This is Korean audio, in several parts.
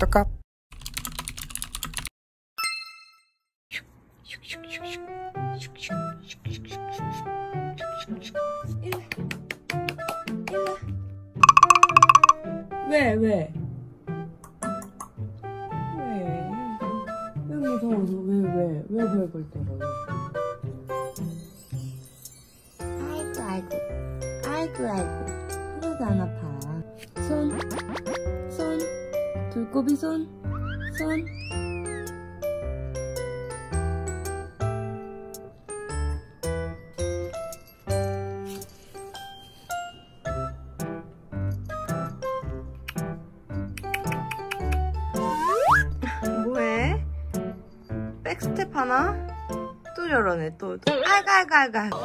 hasta acá. 왜 무서워서 왜 벌떨어? 아이고 아이고 아이고 아이고 하나도 안 아파. 손 돌고비 손 백스텝 하나? 또 저러네 또 아이고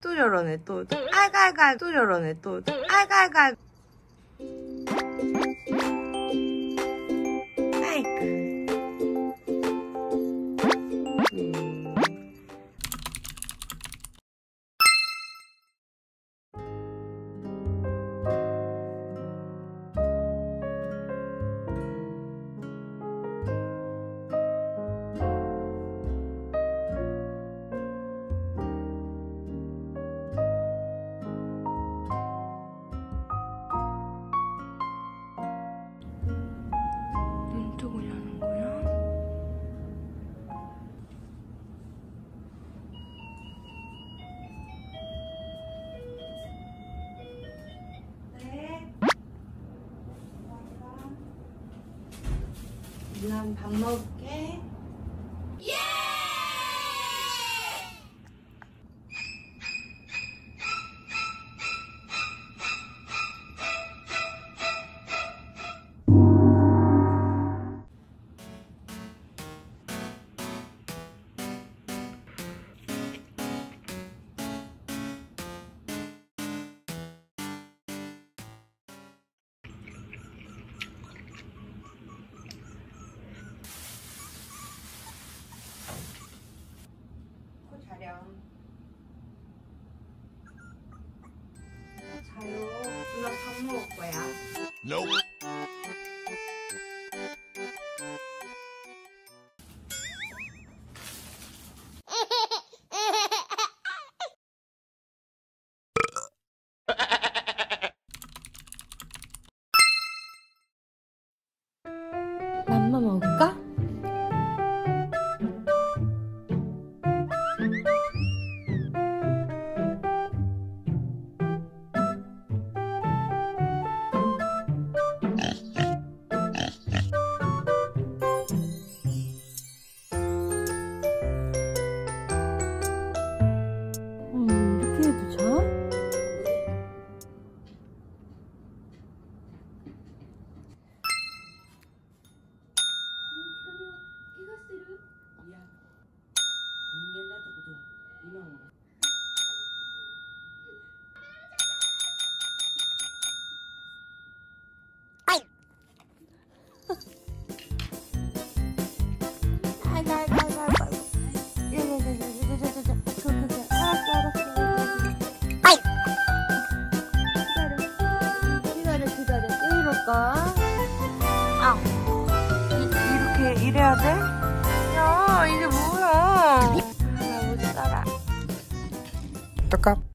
또 저러네 또 아이고 또 저러네 또 아이고 난 밥 먹을게. 예! 자요. 누나 밥 먹을 거야. No. 맘마 먹을까? 아, 이렇게 이래야 돼? 야, 이게 뭐야? 나 어디 따라. 똑같.